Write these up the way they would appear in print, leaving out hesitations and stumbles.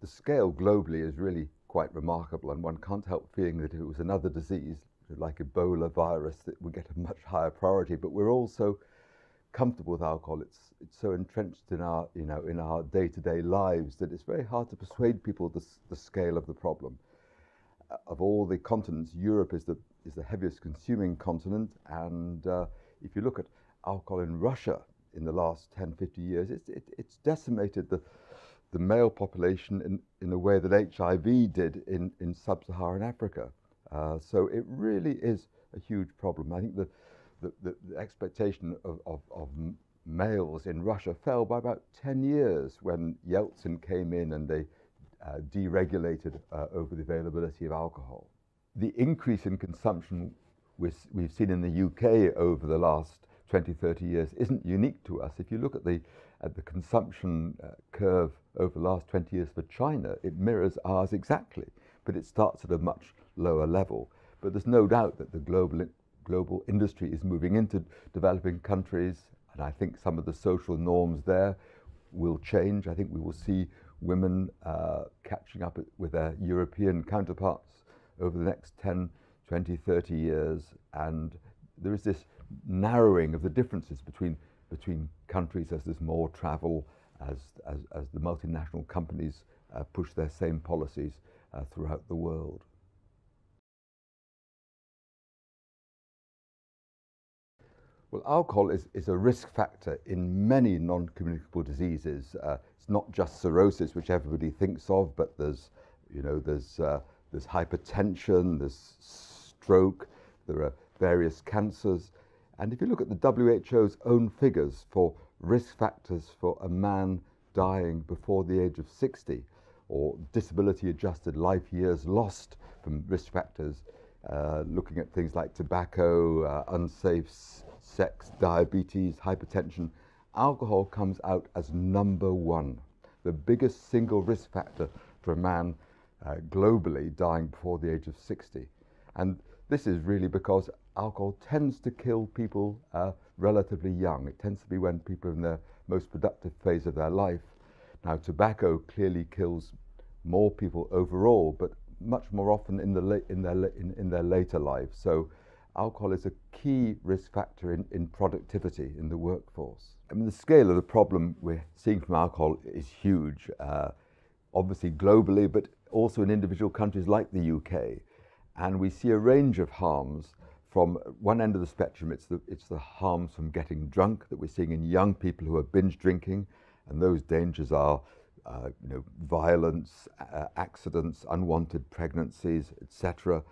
The scale globally is really quite remarkable, and one can't help feeling that if it was another disease, like Ebola virus, that would get a much higher priority. But we're also comfortable with alcohol. It's so entrenched in our, in our day-to-day lives that it's very hard to persuade people the scale of the problem. Of all the continents, Europe is the heaviest consuming continent, and if you look at alcohol in Russia in the last 10, 50 years, it's decimated the male population in a way that HIV did in sub-Saharan Africa. So it really is a huge problem. I think the expectation of males in Russia fell by about 10 years when Yeltsin came in and they deregulated over the availability of alcohol. The increase in consumption we've seen in the UK over the last 20, 30 years isn't unique to us. If you look at the consumption curve over the last 20 years for China, it mirrors ours exactly, but it starts at a much lower level. But there's no doubt that the global industry is moving into developing countries, and I think some of the social norms there will change. I think we will see women catching up with their European counterparts over the next 10, 20, 30 years, and there is this narrowing of the differences between countries as there's more travel, as the multinational companies push their same policies throughout the world. Well, alcohol is a risk factor in many non-communicable diseases. It's not just cirrhosis, which everybody thinks of, but there's hypertension, there's stroke, there are various cancers. And if you look at the WHO's own figures for risk factors for a man dying before the age of 60, or disability-adjusted life years lost from risk factors, looking at things like tobacco, unsafe sex, diabetes, hypertension, alcohol comes out as #1, the biggest single risk factor for a man globally dying before the age of 60. And this is really because alcohol tends to kill people relatively young. It tends to be when people are in their most productive phase of their life. Now, tobacco clearly kills more people overall, but much more often in their later life. So alcohol is a key risk factor in productivity in the workforce. I mean, the scale of the problem we're seeing from alcohol is huge, obviously globally, but also in individual countries like the UK. And we see a range of harms. From one end of the spectrum, it's the harms from getting drunk that we're seeing in young people who are binge drinking, and those dangers are violence, accidents, unwanted pregnancies, etc.,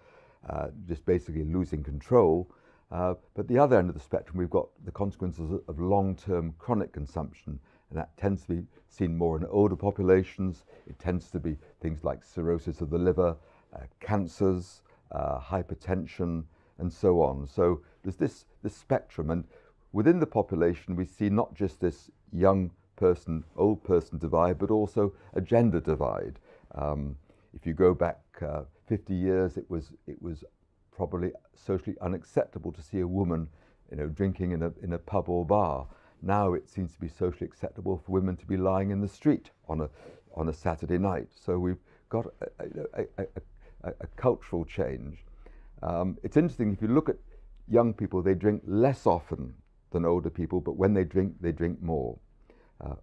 just basically losing control. But the other end of the spectrum, we've got the consequences of long-term chronic consumption, and that tends to be seen more in older populations. It tends to be things like cirrhosis of the liver, cancers, hypertension, and so on. So there's this spectrum, and within the population we see not just this young person, old person divide, but also a gender divide. If you go back 50 years, it was probably socially unacceptable to see a woman, drinking in a pub or bar. Now it seems to be socially acceptable for women to be lying in the street on a Saturday night. So we've got a cultural change. It's interesting, if you look at young people, they drink less often than older people, but when they drink more.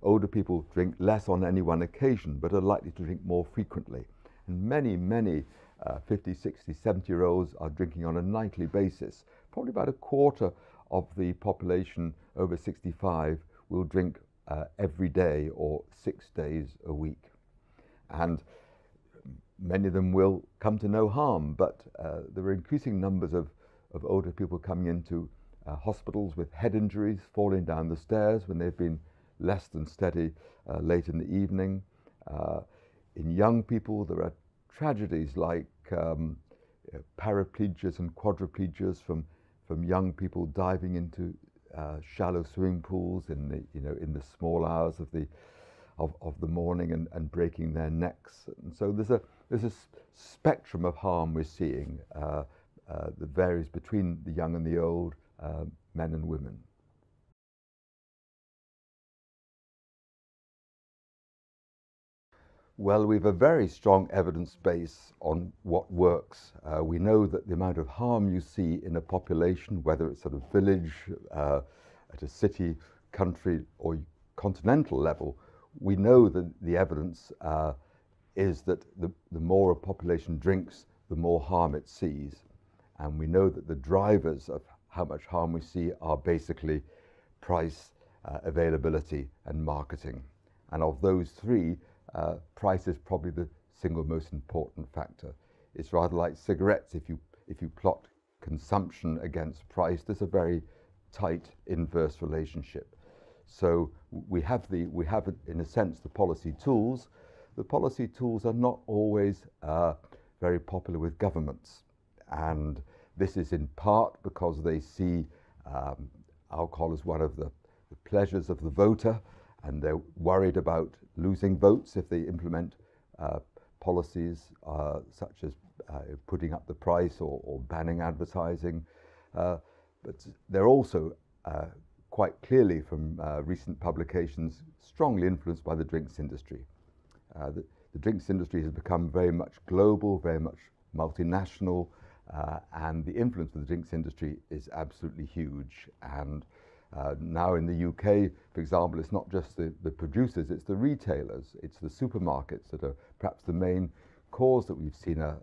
Older people drink less on any one occasion, but are likely to drink more frequently. And many 50, 60, 70-year-olds are drinking on a nightly basis. Probably about a quarter of the population over 65 will drink every day or 6 days a week. And many of them will come to no harm, but there are increasing numbers of older people coming into hospitals with head injuries, falling down the stairs when they've been less than steady late in the evening. In young people, there are tragedies like paraplegias and quadriplegias from young people diving into shallow swimming pools in the small hours of the morning and breaking their necks. And so there's a spectrum of harm we're seeing that varies between the young and the old, men and women. Well, we've a very strong evidence base on what works. We know that the amount of harm you see in a population, whether it's at a village, at a city, country, or continental level, we know that the evidence is that the more a population drinks, the more harm it sees. And we know that the drivers of how much harm we see are basically price, availability, and marketing. And of those three, price is probably the single most important factor. It's rather like cigarettes. If you plot consumption against price, there's a very tight inverse relationship. So we have in a sense the policy tools. The policy tools are not always very popular with governments, and this is in part because they see alcohol as one of the pleasures of the voter, and they're worried about losing votes if they implement policies such as putting up the price or banning advertising. But they're also quite clearly, from recent publications, strongly influenced by the drinks industry. The drinks industry has become very much global, very much multinational, and the influence of the drinks industry is absolutely huge. And now in the UK, for example, it's not just the producers, it's the retailers, it's the supermarkets that are perhaps the main cause that we've seen a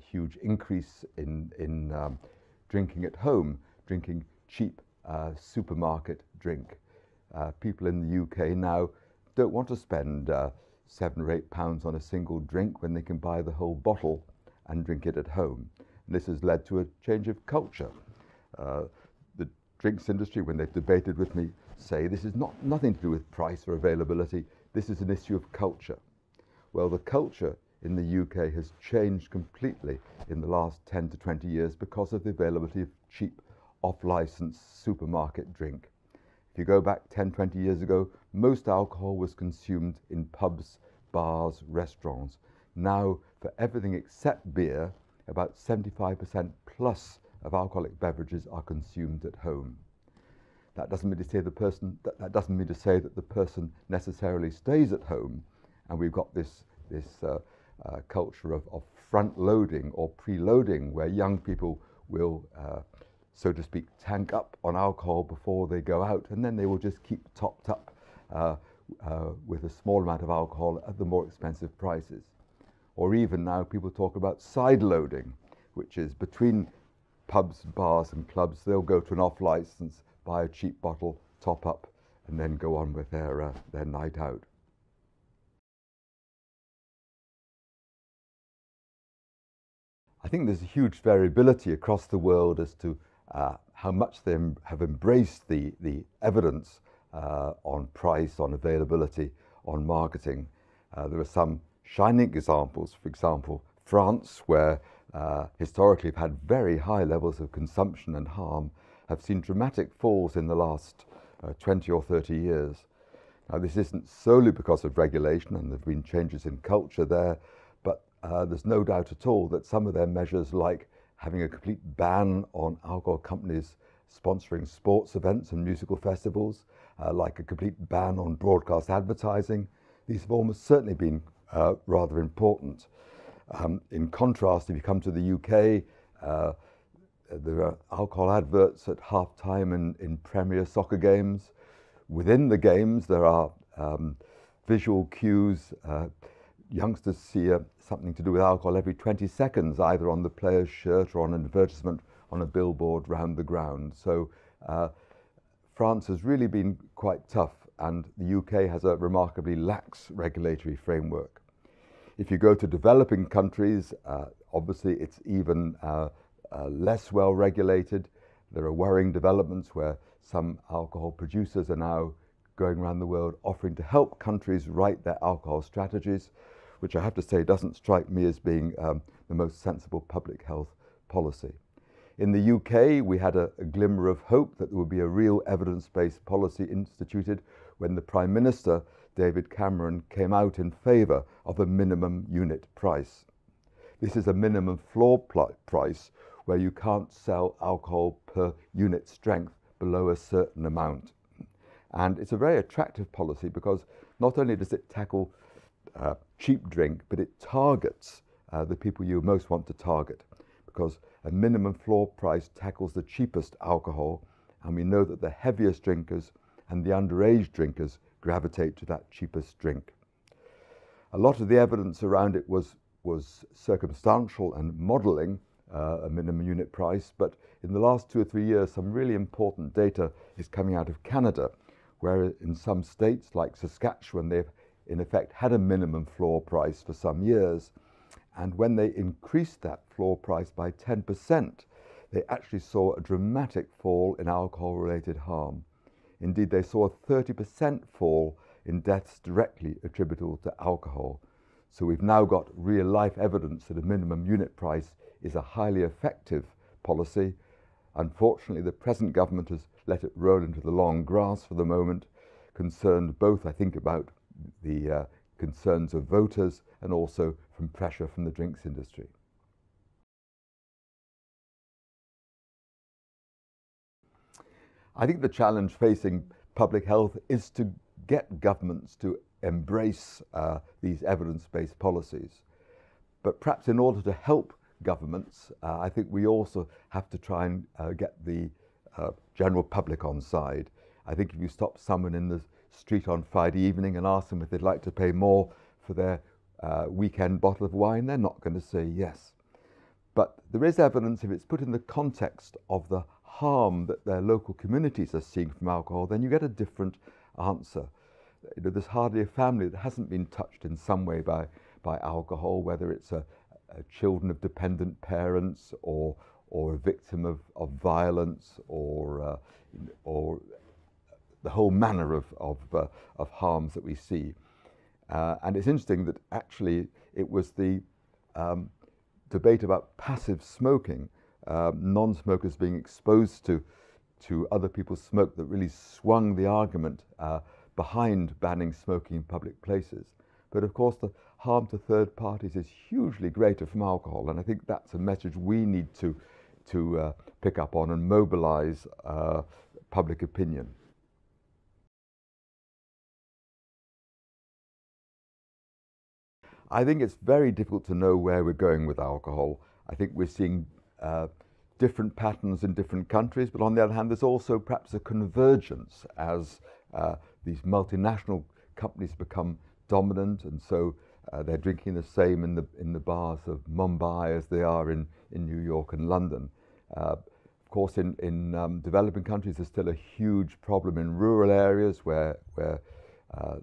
huge increase in drinking at home, drinking cheap supermarket drink. People in the UK now don't want to spend £7 or £8 on a single drink when they can buy the whole bottle and drink it at home. And this has led to a change of culture. Drinks industry, when they've debated with me, say this is nothing to do with price or availability, this is an issue of culture. Well, the culture in the UK has changed completely in the last 10 to 20 years because of the availability of cheap, off-license supermarket drink. If you go back 10, 20 years ago, most alcohol was consumed in pubs, bars, restaurants. Now, for everything except beer, about 75% plus of alcoholic beverages are consumed at home. That doesn't mean to say that the person necessarily stays at home, and we've got this culture of front loading or preloading, where young people will, so to speak, tank up on alcohol before they go out, and then they will just keep topped up with a small amount of alcohol at the more expensive prices. Or even now people talk about side loading, which is between pubs, bars and clubs, they'll go to an off-license, buy a cheap bottle, top up, and then go on with their night out. I think there's a huge variability across the world as to how much they have embraced the evidence on price, on availability, on marketing. There are some shining examples, for example, France, where historically have had very high levels of consumption and harm, have seen dramatic falls in the last 20 or 30 years. Now, this isn't solely because of regulation, and there have been changes in culture there, but there's no doubt at all that some of their measures, like having a complete ban on alcohol companies sponsoring sports events and musical festivals, like a complete ban on broadcast advertising, these have almost certainly been rather important. In contrast, if you come to the UK, there are alcohol adverts at half-time in Premier soccer games. Within the games, there are visual cues. Youngsters see something to do with alcohol every 20 seconds, either on the player's shirt or on an advertisement on a billboard round the ground. So France has really been quite tough, and the UK has a remarkably lax regulatory framework. If you go to developing countries, obviously it's even less well regulated. There are worrying developments where some alcohol producers are now going around the world offering to help countries write their alcohol strategies, which I have to say doesn't strike me as being the most sensible public health policy. In the UK, we had a glimmer of hope that there would be a real evidence-based policy instituted when the Prime Minister, David Cameron, came out in favour of a minimum unit price. This is a minimum floor price where you can't sell alcohol per unit strength below a certain amount. And it's a very attractive policy because not only does it tackle cheap drink, but it targets the people you most want to target, because a minimum floor price tackles the cheapest alcohol, and we know that the heaviest drinkers and the underage drinkers gravitate to that cheapest drink. A lot of the evidence around it was circumstantial and modeling a minimum unit price, but in the last 2 or 3 years some really important data is coming out of Canada, where in some states like Saskatchewan they've in effect had a minimum floor price for some years, and when they increased that floor price by 10%, they actually saw a dramatic fall in alcohol-related harm. Indeed, they saw a 30% fall in deaths directly attributable to alcohol. So we've now got real-life evidence that a minimum unit price is a highly effective policy. Unfortunately, the present government has let it roll into the long grass for the moment, concerned both, I think, about the concerns of voters and also from pressure from the drinks industry. I think the challenge facing public health is to get governments to embrace these evidence-based policies. But perhaps in order to help governments, I think we also have to try and get the general public on side. I think if you stop someone in the street on Friday evening and ask them if they'd like to pay more for their weekend bottle of wine, they're not going to say yes. But there is evidence, if it's put in the context of the harm that their local communities are seeing from alcohol, then you get a different answer. There's hardly a family that hasn't been touched in some way by alcohol, whether it's a children of dependent parents or a victim of violence or the whole manner of harms that we see. And it's interesting that actually it was the debate about passive smoking, non-smokers being exposed to other people's smoke, that really swung the argument behind banning smoking in public places. But of course the harm to third parties is hugely greater from alcohol, and I think that's a message we need to pick up on and mobilize public opinion. I think it's very difficult to know where we're going with alcohol. I think we're seeing different patterns in different countries, but on the other hand, there's also perhaps a convergence as these multinational companies become dominant, and so they're drinking the same in the bars of Mumbai as they are in New York and London. Of course, in developing countries, there's still a huge problem in rural areas where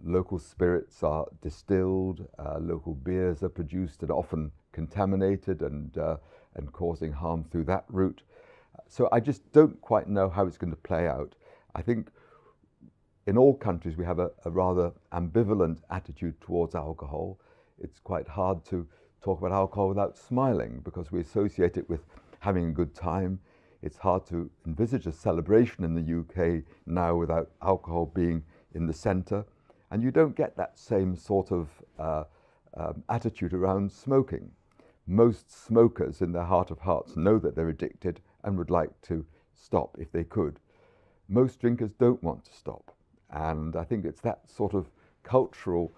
local spirits are distilled, local beers are produced and often contaminated and causing harm through that route. So I just don't quite know how it's going to play out. I think in all countries we have a rather ambivalent attitude towards alcohol. It's quite hard to talk about alcohol without smiling, because we associate it with having a good time. It's hard to envisage a celebration in the UK now without alcohol being in the centre. And you don't get that same sort of attitude around smoking. Most smokers in their heart of hearts know that they're addicted and would like to stop if they could. Most drinkers don't want to stop. And I think it's that sort of cultural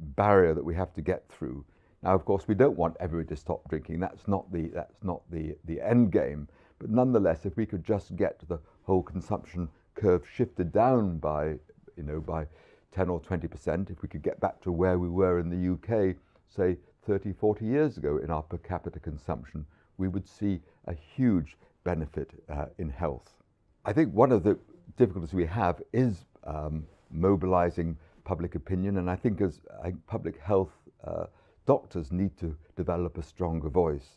barrier that we have to get through. Now, of course, we don't want everybody to stop drinking. That's not the end game. But nonetheless, if we could just get the whole consumption curve shifted down by 10 or 20%, if we could get back to where we were in the UK, say 30, 40 years ago in our per capita consumption, we would see a huge benefit in health. I think one of the difficulties we have is mobilizing public opinion, and I think as public health doctors need to develop a stronger voice.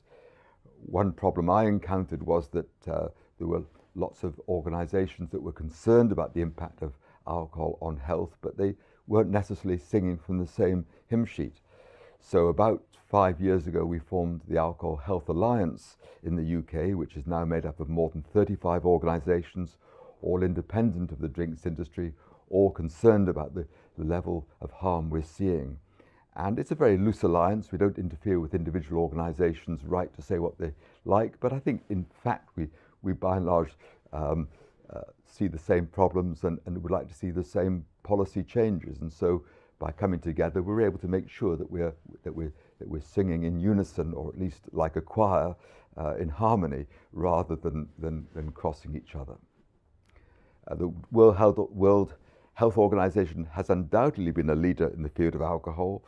One problem I encountered was that there were lots of organizations that were concerned about the impact of alcohol on health, but they weren't necessarily singing from the same hymn sheet. So about 5 years ago we formed the Alcohol Health Alliance in the UK, which is now made up of more than 35 organisations, all independent of the drinks industry, all concerned about the level of harm we're seeing. And it's a very loose alliance. We don't interfere with individual organisations' right to say what they like, but I think in fact we by and large see the same problems and would like to see the same policy changes. And so by coming together, we were able to make sure that we're singing in unison, or at least like a choir, in harmony, rather than crossing each other. The World Health Organization has undoubtedly been a leader in the field of alcohol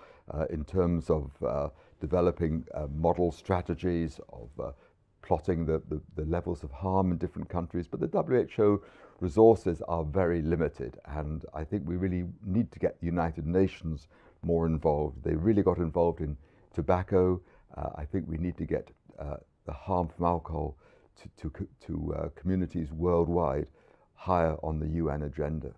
in terms of developing model strategies, of plotting the levels of harm in different countries, but the WHO resources are very limited, and I think we really need to get the United Nations more involved. They really got involved in tobacco. I think we need to get the harm from alcohol to communities worldwide higher on the UN agenda.